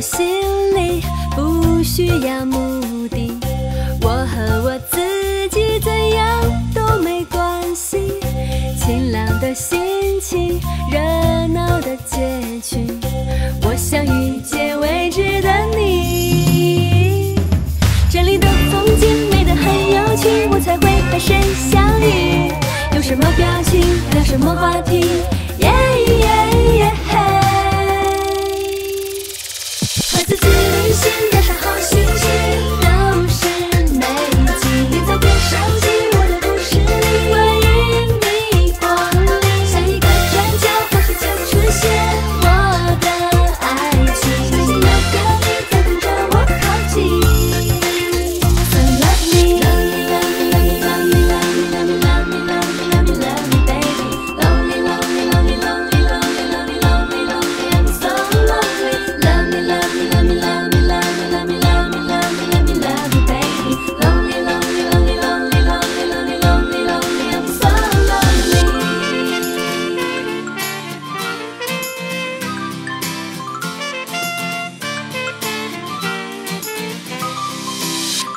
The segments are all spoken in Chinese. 到心里，不需要目的。我和我自己怎样都没关系。晴朗的心情，热闹的街区，我想遇见未知的你。这里的风景美得很有趣，我才会和谁相遇。用什么表情，聊什么话题？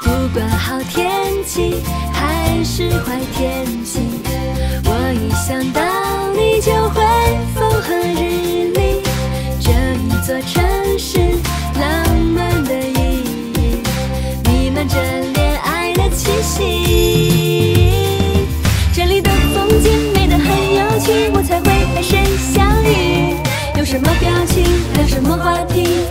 不管好天气还是坏天气，我一想到你就会风和日丽。这一座城市浪漫的意义，弥漫着恋爱的气息。这里的风景美得很有趣，我才会和谁相遇。用什么表情，聊什么话题？